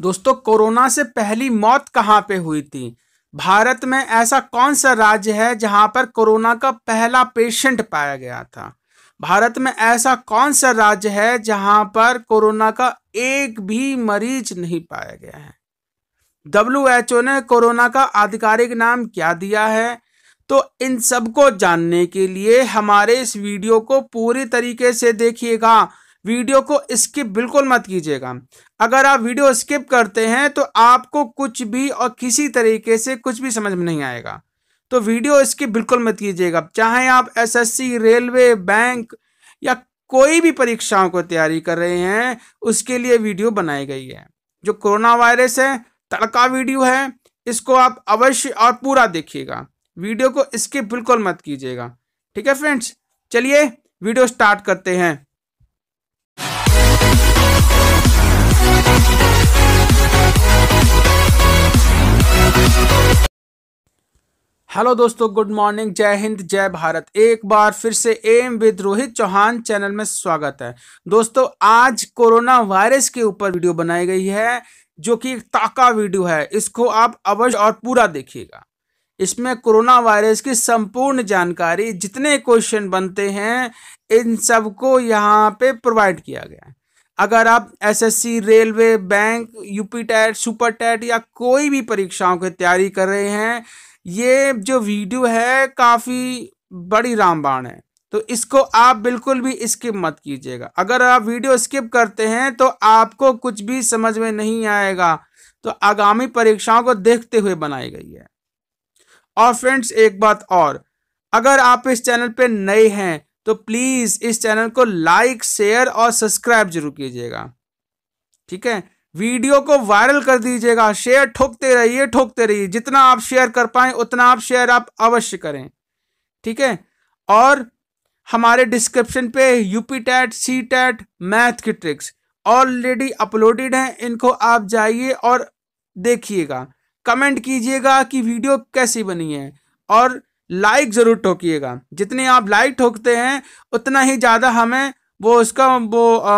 दोस्तों, कोरोना से पहली मौत कहाँ पे हुई थी? भारत में ऐसा कौन सा राज्य है जहाँ पर कोरोना का पहला पेशेंट पाया गया था? भारत में ऐसा कौन सा राज्य है जहाँ पर कोरोना का एक भी मरीज नहीं पाया गया है? WHO ने कोरोना का आधिकारिक नाम क्या दिया है? तो इन सबको जानने के लिए हमारे इस वीडियो को पूरी तरीके से देखिएगा। वीडियो को स्किप बिल्कुल मत कीजिएगा। अगर आप वीडियो स्किप करते हैं तो आपको कुछ भी और किसी तरीके से कुछ भी समझ में नहीं आएगा। तो वीडियो स्किप बिल्कुल मत कीजिएगा। चाहे आप SSC, रेलवे, बैंक या कोई भी परीक्षाओं को तैयारी कर रहे हैं, उसके लिए वीडियो बनाई गई है। जो कोरोना वायरस है, तड़का वीडियो है, इसको आप अवश्य और पूरा देखिएगा। वीडियो को स्किप बिल्कुल मत कीजिएगा। ठीक है फ्रेंड्स, चलिए वीडियो स्टार्ट करते हैं। हेलो दोस्तों, गुड मॉर्निंग, जय हिंद, जय भारत। एक बार फिर से M with Rohit Chauhan channel में स्वागत है। दोस्तों, आज कोरोना वायरस के ऊपर वीडियो बनाई गई है जो कि एक ताका वीडियो है। इसको आप अवश्य और पूरा देखिएगा। इसमें कोरोना वायरस की संपूर्ण जानकारी, जितने क्वेश्चन बनते हैं, इन सबको यहाँ पे प्रोवाइड किया गया है। अगर आप SSC, railway, bank, UPTET, super TET या कोई भी परीक्षाओं की तैयारी कर रहे हैं, ये जो वीडियो है काफ़ी बड़ी रामबाण है, तो इसको आप बिल्कुल भी स्किप मत कीजिएगा। अगर आप वीडियो स्किप करते हैं तो आपको कुछ भी समझ में नहीं आएगा। तो आगामी परीक्षाओं को देखते हुए बनाई गई है। और फ्रेंड्स, एक बात और, अगर आप इस चैनल पे नए हैं तो प्लीज़ इस चैनल को लाइक, शेयर और सब्सक्राइब जरूर कीजिएगा। ठीक है, वीडियो को वायरल कर दीजिएगा। शेयर ठोकते रहिए। जितना आप शेयर कर पाएँ उतना आप शेयर आप अवश्य करें। ठीक है, और हमारे डिस्क्रिप्शन पे UPTET, CTET, मैथ की ट्रिक्स ऑलरेडी अपलोडेड हैं। इनको आप जाइए और देखिएगा। कमेंट कीजिएगा कि वीडियो कैसी बनी है और लाइक ज़रूर ठोकिएगा। जितने आप लाइक ठोकते हैं उतना ही ज़्यादा हमें उसका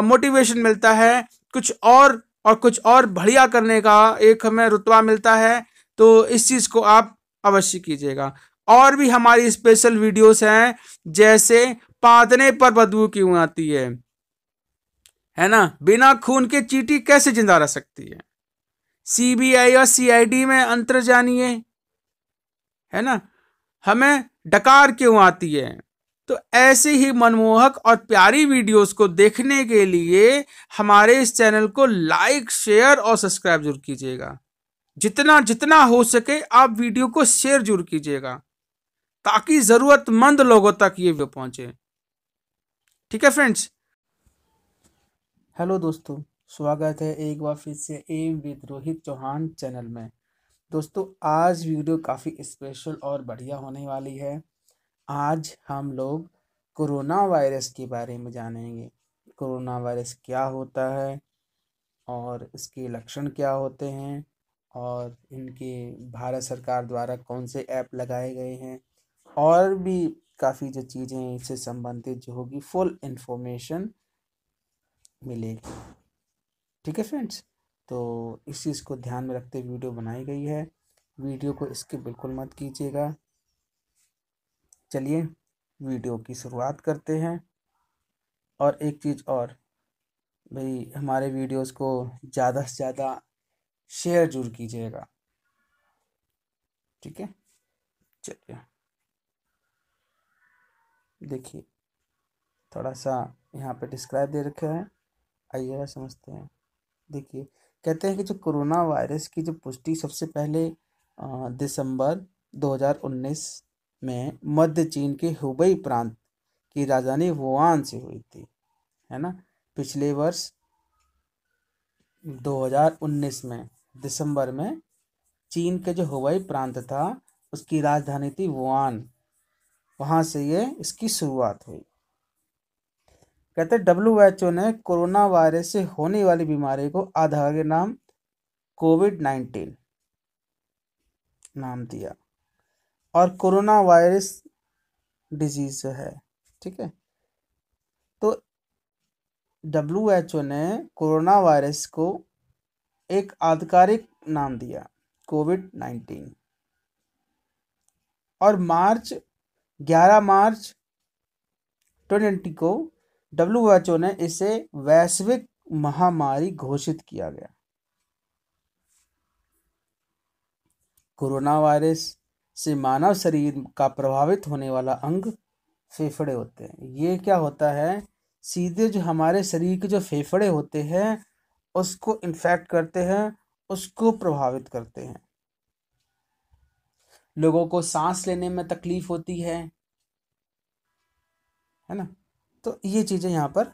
मोटिवेशन मिलता है, कुछ और बढ़िया करने का एक हमें रुतबा मिलता है। तो इस चीज़ को आप अवश्य कीजिएगा। और भी हमारी स्पेशल वीडियोस हैं, जैसे पादने पर बदबू क्यों आती है ना, बिना खून के चींटी कैसे जिंदा रह सकती है, CBI और CID में अंतर जानिए, है ना, हमें डकार क्यों आती है। तो ऐसे ही मनमोहक और प्यारी वीडियोस को देखने के लिए हमारे इस चैनल को लाइक, शेयर और सब्सक्राइब जरूर कीजिएगा। जितना हो सके आप वीडियो को शेयर जरूर कीजिएगा ताकि ज़रूरतमंद लोगों तक ये वीडियो पहुंचे। ठीक है फ्रेंड्स। हेलो दोस्तों, स्वागत है एक बार फिर से M with Rohit Chauhan channel में। दोस्तों, आज वीडियो काफ़ी स्पेशल और बढ़िया होने वाली है। आज हम लोग कोरोना वायरस के बारे में जानेंगे। कोरोना वायरस क्या होता है और इसके लक्षण क्या होते हैं और इनके भारत सरकार द्वारा कौन से ऐप लगाए गए हैं और भी काफ़ी जो चीज़ें इससे संबंधित जो होगी, फुल इन्फॉर्मेशन मिलेगी। ठीक है फ्रेंड्स, तो इस चीज़ को ध्यान में रखते वीडियो बनाई गई है। वीडियो को स्किप बिल्कुल मत कीजिएगा। चलिए वीडियो की शुरुआत करते हैं। और एक चीज़ और भाई, हमारे वीडियोस को ज़्यादा से ज़्यादा शेयर जरूर कीजिएगा। ठीक है, चलिए देखिए, थोड़ा सा यहाँ पे डिस्क्राइब दे रखा है, आइएगा समझते हैं। देखिए, कहते हैं कि जो कोरोना वायरस की जो पुष्टि सबसे पहले दिसंबर 2019 में मध्य चीन के हुबई प्रांत की राजधानी वुहान से हुई थी, है ना। पिछले वर्ष 2019 में दिसंबर में चीन के जो हुबई प्रांत था उसकी राजधानी थी वुहान, वहाँ से ये इसकी शुरुआत हुई। कहते WHO ने कोरोना वायरस से होने वाली बीमारी को आधिकारिक नाम COVID-19 नाम दिया। और कोरोना वायरस डिजीज है, ठीक है। तो WHO ने कोरोना वायरस को एक आधिकारिक नाम दिया कोविड-19 और 11 मार्च 2020 को WHO ने इसे वैश्विक महामारी घोषित किया गया। कोरोना वायरस से मानव शरीर का प्रभावित होने वाला अंग फेफड़े होते हैं। ये क्या होता है, सीधे जो हमारे शरीर के जो फेफड़े होते हैं उसको इन्फेक्ट करते हैं, उसको प्रभावित करते हैं। लोगों को सांस लेने में तकलीफ होती है ना। तो ये चीज़ें यहाँ पर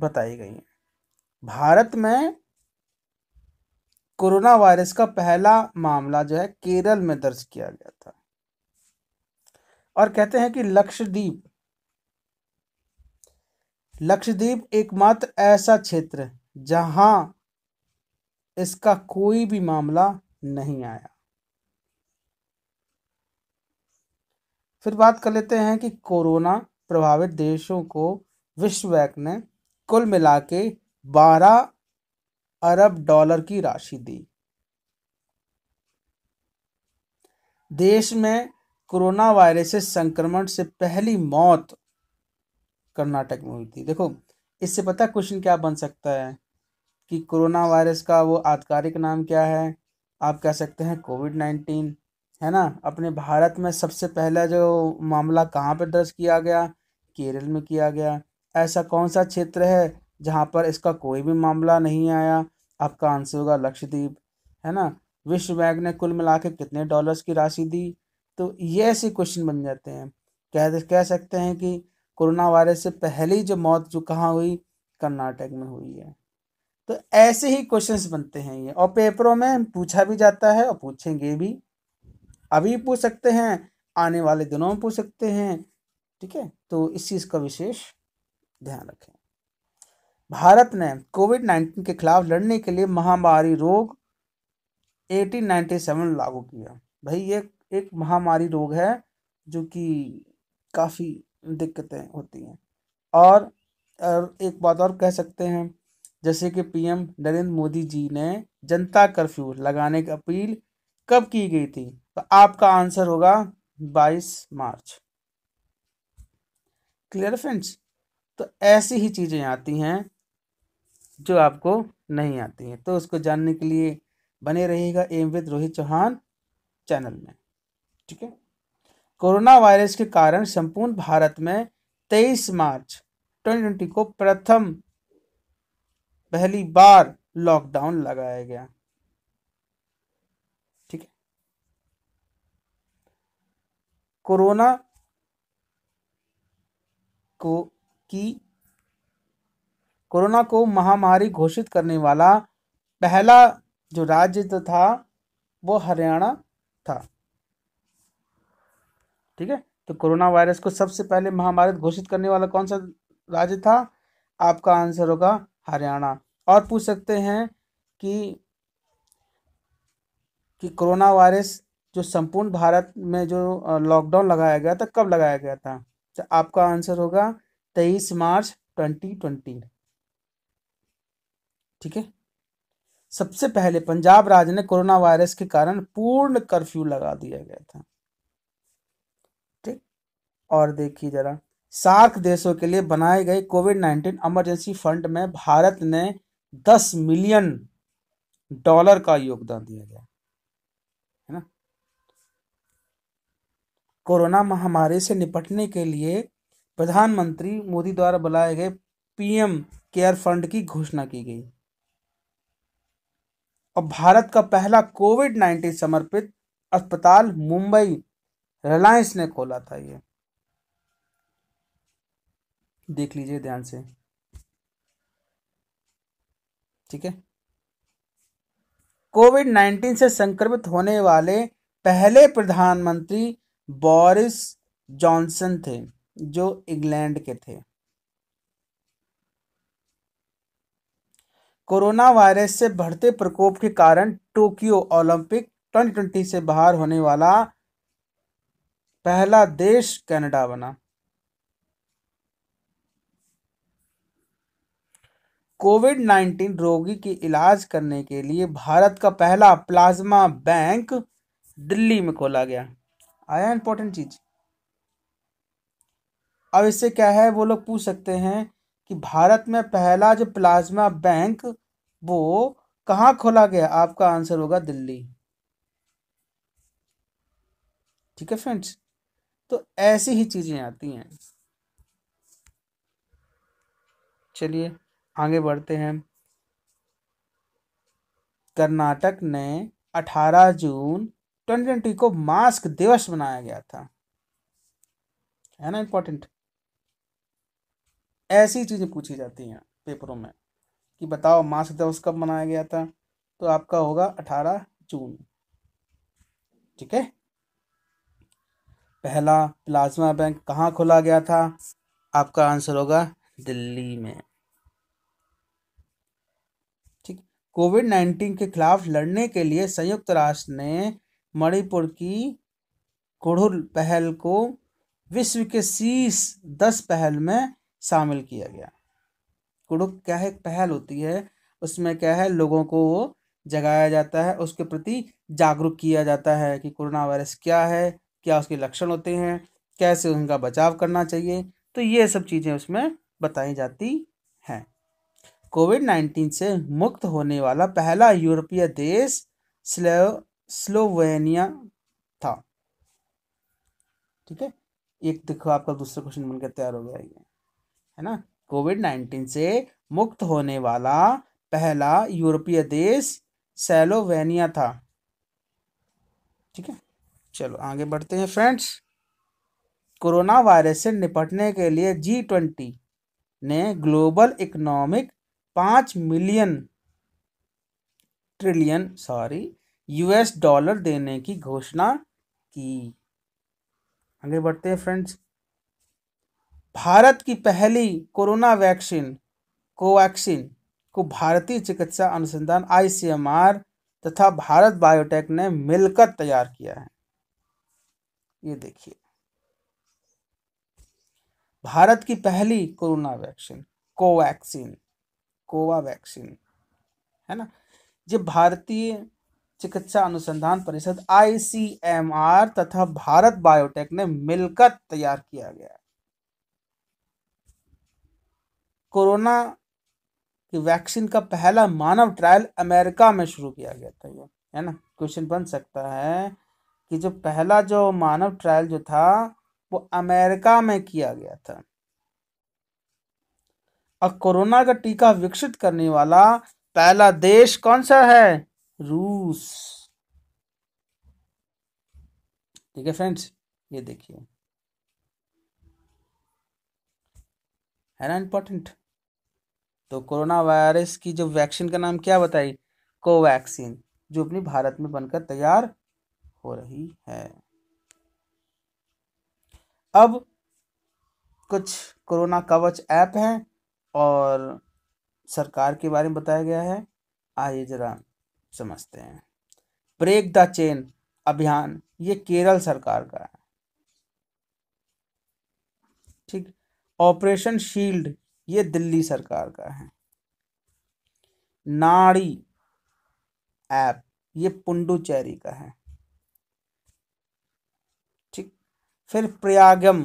बताई गई हैं। भारत में कोरोना वायरस का पहला मामला जो है केरल में दर्ज किया गया था और कहते हैं कि लक्षद्वीप एकमात्र ऐसा क्षेत्र है जहाँ इसका कोई भी मामला नहीं आया। फिर बात कर लेते हैं कि कोरोना प्रभावित देशों को विश्व बैंक ने कुल मिला के 12 अरब डॉलर की राशि दी। देश में कोरोना वायरस से संक्रमण से पहली मौत कर्नाटक में हुई थी। देखो इससे पता क्वेश्चन क्या बन सकता है कि कोरोना वायरस का वो आधिकारिक नाम क्या है, आप कह सकते हैं कोविड-19 है ना। अपने भारत में सबसे पहला जो मामला कहाँ पर दर्ज किया गया, केरल में किया गया। ऐसा कौन सा क्षेत्र है जहाँ पर इसका कोई भी मामला नहीं आया, आपका आंसर होगा लक्षद्वीप है ना। विश्व बैंक ने कुल मिला के कितने डॉलर्स की राशि दी, तो ये ऐसे क्वेश्चन बन जाते हैं। कह सकते हैं कि कोरोना वायरस से पहली जो मौत जो कहाँ हुई, कर्नाटक में हुई है। तो ऐसे ही क्वेश्चंस बनते हैं ये, और पेपरों में पूछा भी जाता है और पूछेंगे भी, अभी पूछ सकते हैं, आने वाले दिनों में पूछ सकते हैं, ठीक है। तो इस चीज़ का विशेष ध्यान रखें। भारत ने कोविड-19 के खिलाफ लड़ने के लिए महामारी रोग 1897 लागू किया। भाई ये एक महामारी रोग है जो कि काफ़ी दिक्कतें होती हैं। और एक बात और कह सकते हैं, जैसे कि पीएम नरेंद्र मोदी जी ने जनता कर्फ्यू लगाने की अपील कब की गई थी, तो आपका आंसर होगा 22 मार्च। Clear friends. तो ऐसी ही चीज़ें आती हैं जो आपको नहीं आती हैं, तो उसको जानने के लिए बने रहिएगा M with Rohit Chauhan channel में, ठीक है। कोरोना वायरस के कारण संपूर्ण भारत में 23 मार्च 2020 को पहली बार लॉकडाउन लगाया गया, ठीक है। कोरोना को महामारी घोषित करने वाला पहला जो राज्य था वो हरियाणा था, ठीक है। तो कोरोना वायरस को सबसे पहले महामारी घोषित करने वाला कौन सा राज्य था, आपका आंसर होगा हरियाणा। और पूछ सकते हैं कि कोरोना वायरस जो संपूर्ण भारत में जो लॉकडाउन लगाया गया था कब लगाया गया था, तो आपका आंसर होगा 23 मार्च 2020, ठीक है। सबसे पहले पंजाब राज्य ने कोरोना वायरस के कारण पूर्ण कर्फ्यू लगा दिया गया था, ठीक। और देखिए जरा, सार्क देशों के लिए बनाए गए कोविड-19 इमरजेंसी फंड में भारत ने 10 मिलियन डॉलर का योगदान दिया गया है ना। कोरोना महामारी से निपटने के लिए प्रधानमंत्री मोदी द्वारा बुलाए गए पीएम केयर फंड की घोषणा की गई और भारत का पहला कोविड-19 समर्पित अस्पताल मुंबई रिलायंस ने खोला था। ये देख लीजिए ध्यान से, ठीक है। कोविड-19 से संक्रमित होने वाले पहले प्रधानमंत्री बोरिस जॉनसन थे जो इंग्लैंड के थे। कोरोना वायरस से बढ़ते प्रकोप के कारण टोक्यो ओलंपिक 2020 से बाहर होने वाला पहला देश कनाडा बना। कोविड-19 रोगी की इलाज करने के लिए भारत का पहला प्लाज्मा बैंक दिल्ली में खोला गया। आया इंपॉर्टेंट चीज। अब इससे क्या है, वो लोग पूछ सकते हैं कि भारत में पहला जो प्लाज्मा बैंक वो कहाँ खोला गया, आपका आंसर होगा दिल्ली। ठीक है फ्रेंड्स, तो ऐसी ही चीजें आती हैं। चलिए आगे बढ़ते हैं। कर्नाटक ने 18 जून 2020 को मास्क दिवस मनाया गया था, है ना इंपॉर्टेंट। ऐसी चीजें पूछी जाती हैं पेपरों में कि बताओ मास्क दिवस कब मनाया गया था, तो आपका होगा 18 जून। ठीक है, पहला प्लाज्मा बैंक कहाँ खोला गया था, आपका आंसर होगा दिल्ली में। ठीक, कोविड-19 के खिलाफ लड़ने के लिए संयुक्त राष्ट्र ने मणिपुर की कोडुर पहल को विश्व के शीर्ष 10 पहल में शामिल किया गया। कुडुक क्या है, एक पहल होती है, उसमें क्या है लोगों को जगाया जाता है, उसके प्रति जागरूक किया जाता है कि कोरोना वायरस क्या है, क्या उसके लक्षण होते हैं, कैसे उनका बचाव करना चाहिए, तो ये सब चीज़ें उसमें बताई जाती हैं। कोविड-19 से मुक्त होने वाला पहला यूरोपीय देश स्लोवेनिया था। ठीक है, एक देखो आपका दूसरा क्वेश्चन बनकर तैयार हो गया ये, है ना। कोविड-19 से मुक्त होने वाला पहला यूरोपीय देश स्लोवेनिया था। ठीक है, चलो आगे बढ़ते हैं फ्रेंड्स। कोरोना वायरस से निपटने के लिए G20 ने global economic 5 trillion US dollar देने की घोषणा की। आगे बढ़ते हैं फ्रेंड्स। भारत की पहली कोरोना वैक्सीन कोवैक्सिन को भारतीय चिकित्सा अनुसंधान ICMR तथा भारत बायोटेक ने मिलकर तैयार किया है। ये देखिए, भारत की पहली कोरोना वैक्सीन कोवैक्सिन, है ना, जो भारतीय चिकित्सा अनुसंधान परिषद ICMR तथा भारत बायोटेक ने मिलकर तैयार किया गया। कोरोना की वैक्सीन का पहला मानव ट्रायल अमेरिका में शुरू किया गया था ये, है ना। क्वेश्चन बन सकता है कि जो पहला जो मानव ट्रायल जो था वो अमेरिका में किया गया था। और कोरोना का टीका विकसित करने वाला पहला देश कौन सा है, रूस। ठीक है फ्रेंड्स, ये देखिए, है ना इंपॉर्टेंट। तो कोरोना वायरस की जो वैक्सीन का नाम क्या बताई, कोवैक्सिन, जो अपनी भारत में बनकर तैयार हो रही है। अब कुछ कोरोना कवच ऐप हैं और सरकार के बारे में बताया गया है, आइए जरा समझते हैं। ब्रेक द चेन अभियान, ये केरल सरकार का है। ठीक, ऑपरेशन शील्ड, ये दिल्ली सरकार का है। नाड़ी ऐप, ये पुंडुचेरी का है। फिर प्रयागम,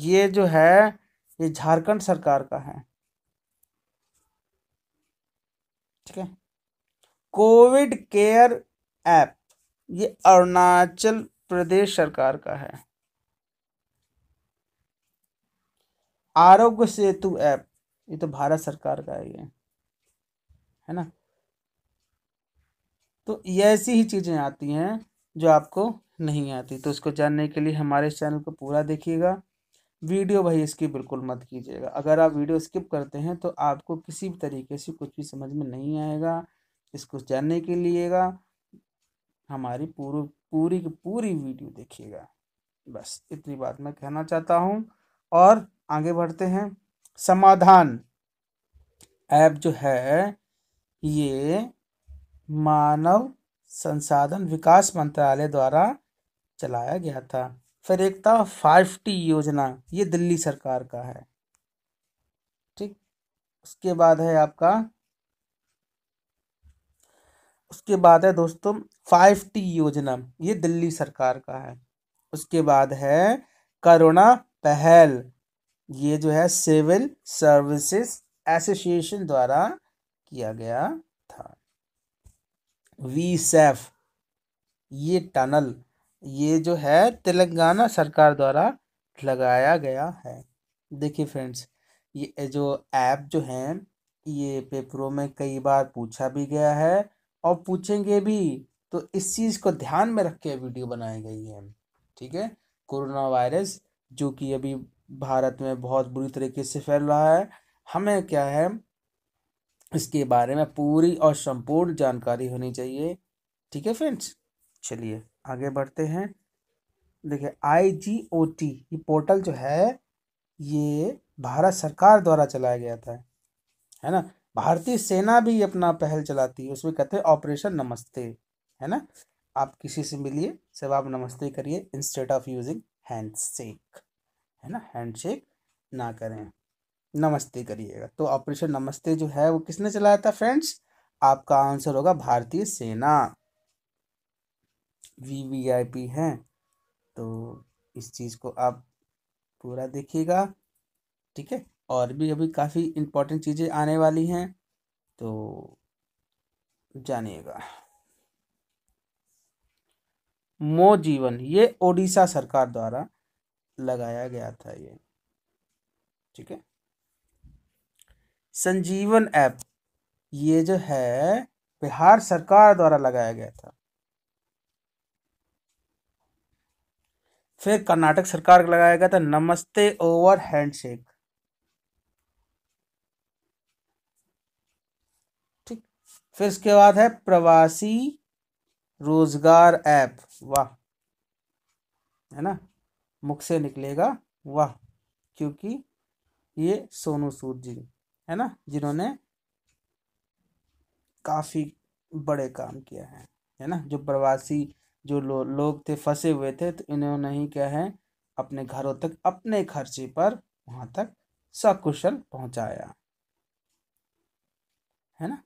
ये जो है ये झारखंड सरकार का है। ठीक है, कोविड केयर ऐप, ये अरुणाचल प्रदेश सरकार का है। आरोग्य सेतु ऐप, ये तो भारत सरकार का है ये, है ना। तो ऐसी ही चीजें आती हैं जो आपको नहीं आती, तो उसको जानने के लिए हमारे चैनल को पूरा देखिएगा। वीडियो भाई इसकी बिल्कुल मत कीजिएगा, अगर आप वीडियो स्किप करते हैं तो आपको किसी भी तरीके से कुछ भी समझ में नहीं आएगा। इसको जानने के लिएगा हमारी पूरी वीडियो देखिएगा। बस इतनी बात मैं कहना चाहता हूँ। और आगे बढ़ते हैं। समाधान ऐप जो है ये मानव संसाधन विकास मंत्रालय द्वारा चलाया गया था। फिर एक था 5T योजना, ये दिल्ली सरकार का है। ठीक, उसके बाद है आपका, उसके बाद है दोस्तों 5T योजना, ये दिल्ली सरकार का है। उसके बाद है कोरोना पहल, ये जो है सिविल सर्विसेज एसोसिएशन द्वारा किया गया था। वीसेफ, ये टनल ये जो है तेलंगाना सरकार द्वारा लगाया गया है। देखिए फ्रेंड्स, ये जो ऐप जो हैं ये पेपरों में कई बार पूछा भी गया है और पूछेंगे भी, तो इस चीज़ को ध्यान में रख के वीडियो बनाई गई है। ठीक है, कोरोना वायरस जो कि अभी भारत में बहुत बुरी तरीके से फैल रहा है, हमें क्या है इसके बारे में पूरी और संपूर्ण जानकारी होनी चाहिए। ठीक है फ्रेंड्स, चलिए आगे बढ़ते हैं। देखिए IGOT ये पोर्टल जो है ये भारत सरकार द्वारा चलाया गया था, है ना। भारतीय सेना भी अपना पहल चलाती है, उसमें कहते हैं ऑपरेशन नमस्ते, है ना। आप किसी से मिलिए, सब आप नमस्ते करिए इंस्टेड ऑफ यूजिंग हैंडशेक, है ना। हैंडशेक ना करें, नमस्ते करिएगा। तो ऑपरेशन नमस्ते जो है वो किसने चलाया था फ्रेंड्स? आपका आंसर होगा भारतीय सेना। VVIP हैं, तो इस चीज़ को आप पूरा देखिएगा। ठीक है, और भी अभी काफ़ी इम्पोर्टेंट चीज़ें आने वाली हैं, तो जानिएगा। मो जीवन, ये ओडिशा सरकार द्वारा लगाया गया था ये। ठीक है, संजीवन ऐप ये जो है बिहार सरकार द्वारा लगाया गया था। फिर कर्नाटक सरकार का लगाया गया था नमस्ते ओवर हैंडशेक। ठीक, फिर इसके बाद है प्रवासी रोजगार ऐप, वाह, है ना, मुख से निकलेगा वाह, क्योंकि ये सोनू सूद जी, है ना, जिन्होंने काफ़ी बड़े काम किया है ना। जो प्रवासी जो लोग थे, फंसे हुए थे, तो इन्होंने ही क्या है अपने घरों तक अपने खर्चे पर वहाँ तक सकुशल पहुँचाया, है ना।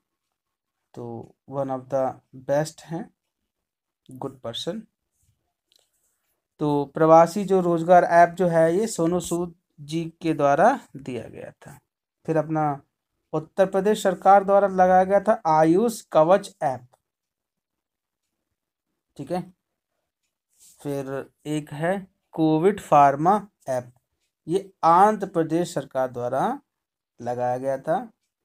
तो वन ऑफ द बेस्ट हैं, गुड पर्सन। तो प्रवासी जो रोजगार ऐप जो है ये सोनू सूद जी के द्वारा दिया गया था। फिर अपना उत्तर प्रदेश सरकार द्वारा लगाया गया था आयुष कवच ऐप। ठीक है, फिर एक है कोविड फार्मा ऐप, ये आंध्र प्रदेश सरकार द्वारा लगाया गया था।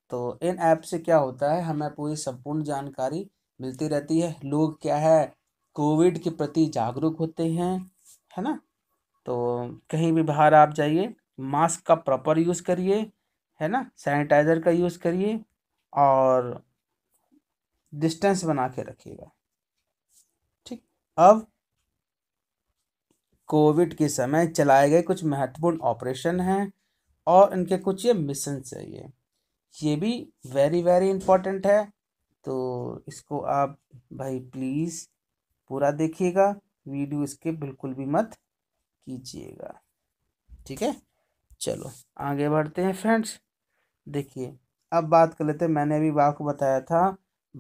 तो इन ऐप से क्या होता है, हमें पूरी संपूर्ण जानकारी मिलती रहती है। लोग क्या है कोविड के प्रति जागरूक होते हैं, है ना। तो कहीं भी बाहर आप जाइए, मास्क का प्रॉपर यूज़ करिए, है ना, सैनिटाइज़र का यूज़ करिए और डिस्टेंस बना के रखिएगा। ठीक, अब कोविड के समय चलाए गए कुछ महत्वपूर्ण ऑपरेशन हैं और इनके कुछ ये मिशन चाहिए, ये भी वेरी वेरी इंपॉर्टेंट है। तो इसको आप भाई प्लीज़ पूरा देखिएगा, वीडियो इसके बिल्कुल भी मत कीजिएगा। ठीक है, चलो आगे बढ़ते हैं फ्रेंड्स। देखिए अब बात कर लेते हैं, मैंने अभी आपको बताया था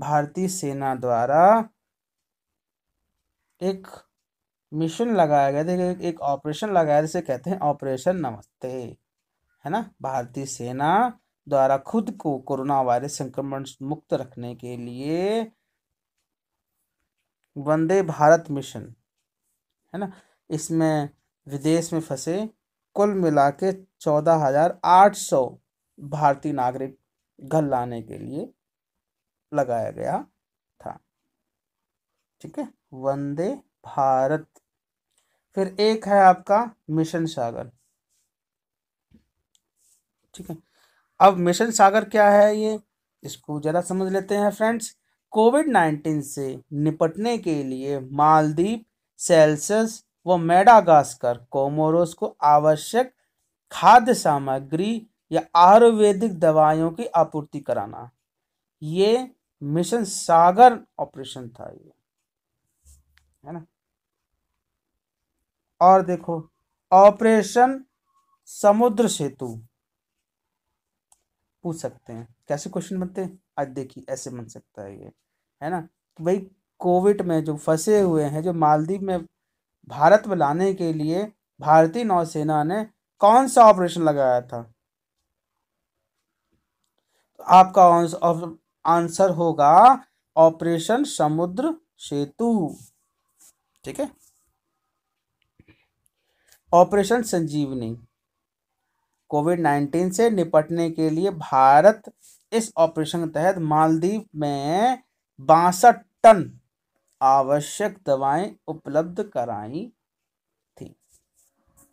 भारतीय सेना द्वारा एक मिशन लगाया गया था, एक ऑपरेशन लगाया, जिसे कहते हैं ऑपरेशन नमस्ते, है ना। भारतीय सेना द्वारा खुद को कोरोना वायरस संक्रमण मुक्त रखने के लिए वंदे भारत मिशन, है ना, इसमें विदेश में फंसे कुल मिला के 14,800 भारतीय नागरिक घर लाने के लिए लगाया गया था। ठीक है, वंदे भारत। फिर एक है आपका मिशन सागर। ठीक है, अब मिशन सागर क्या है ये, इसको जरा समझ लेते हैं फ्रेंड्स। कोविड-19 से निपटने के लिए मालदीव, सेल्सस वो मेडागास्कर, कोमोरोस को आवश्यक खाद्य सामग्री या आयुर्वेदिक दवाइयों की आपूर्ति कराना, ये मिशन सागर ऑपरेशन था ये, है ना। और देखो ऑपरेशन समुद्र सेतु, पूछ सकते हैं। कैसे क्वेश्चन बनते हैं आज देखिए, ऐसे बन सकता है ये, है ना। भाई कोविड में जो फंसे हुए हैं, जो मालदीव में भारत में लाने के लिए भारतीय नौसेना ने कौन सा ऑपरेशन लगाया था? तो आपका आंसर होगा ऑपरेशन समुद्र सेतु, ठीक है, ऑपरेशन संजीवनी। कोविड-19 से निपटने के लिए भारत इस ऑपरेशन के तहत मालदीव में 62 टन आवश्यक दवाएं उपलब्ध कराई थी,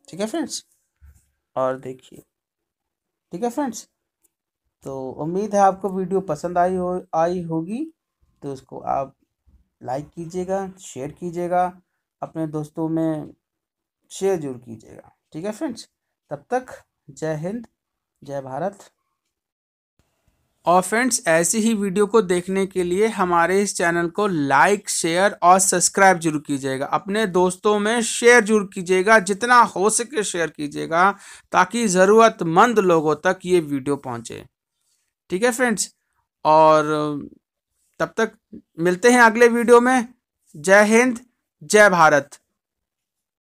ठीक है फ्रेंड्स। और देखिए, ठीक है फ्रेंड्स, तो उम्मीद है आपको वीडियो पसंद आई होगी। तो उसको आप लाइक कीजिएगा, शेयर कीजिएगा, अपने दोस्तों में शेयर जरूर कीजिएगा, ठीक है फ्रेंड्स। तब तक जय हिंद, जय भारत। और फ्रेंड्स, ऐसी ही वीडियो को देखने के लिए हमारे इस चैनल को लाइक, शेयर और सब्सक्राइब जरूर कीजिएगा। अपने दोस्तों में शेयर जरूर कीजिएगा, जितना हो सके शेयर कीजिएगा, ताकि ज़रूरतमंद लोगों तक ये वीडियो पहुंचे, ठीक है फ्रेंड्स। और तब तक मिलते हैं अगले वीडियो में। जय हिंद, जय भारत।